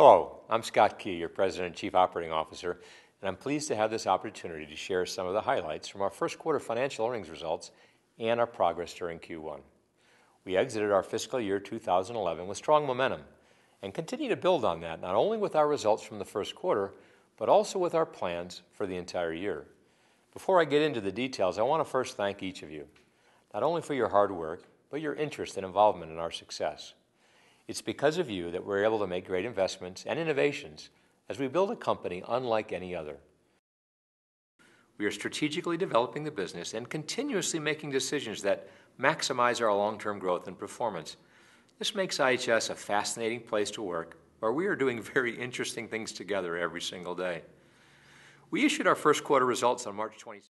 Hello, I'm Scott Key, your President and Chief Operating Officer, and I'm pleased to have this opportunity to share some of the highlights from our first quarter financial earnings results and our progress during Q1. We exited our fiscal year 2011 with strong momentum and continue to build on that, not only with our results from the first quarter, but also with our plans for the entire year. Before I get into the details, I want to first thank each of you, not only for your hard work, but your interest and involvement in our success. It's because of you that we're able to make great investments and innovations as we build a company unlike any other. We are strategically developing the business and continuously making decisions that maximize our long-term growth and performance. This makes IHS a fascinating place to work, where we are doing very interesting things together every single day. We issued our first quarter results on March 26th.